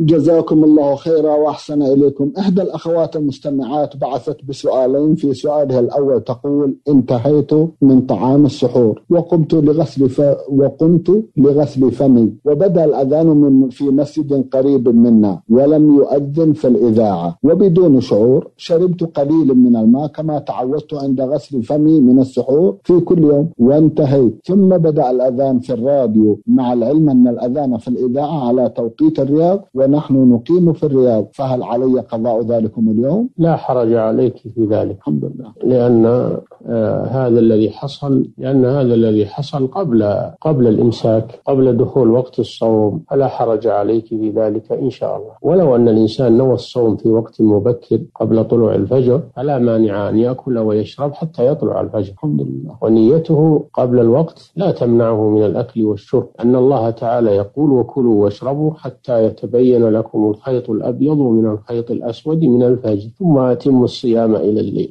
جزاكم الله خيرا وأحسن إليكم. إحدى الأخوات المستمعات بعثت بسؤالين، في سؤالها الأول تقول: انتهيت من طعام السحور وقمت لغسل فمي وبدأ الأذان في مسجد قريب منا ولم يؤذن في الإذاعة، وبدون شعور شربت قليلا من الماء كما تعودت عند غسل فمي من السحور في كل يوم وانتهيت، ثم بدأ الأذان في الراديو، مع العلم أن الأذان في الإذاعة على توقيت الرياض ونحن نقيم في الرياض، فهل علي قضاء ذلكم اليوم؟ لا حرج عليك في ذلك، الحمد لله، لأن هذا الذي حصل قبل الإمساك، قبل دخول وقت الصوم، فلا حرج عليك في ذلك إن شاء الله. ولو أن الإنسان نوى الصوم في وقت مبكر قبل طلوع الفجر فلا مانع أن يأكل ويشرب حتى يطلع الفجر، الحمد لله، ونيته قبل الوقت لا تمنعه من الأكل والشرب، أن الله تعالى يقول: وكلوا واشربوا حتى يتبين لكم الخيط الأبيض من الخيط الأسود من الفجر، ثم أتموا الصيام إلى الليل.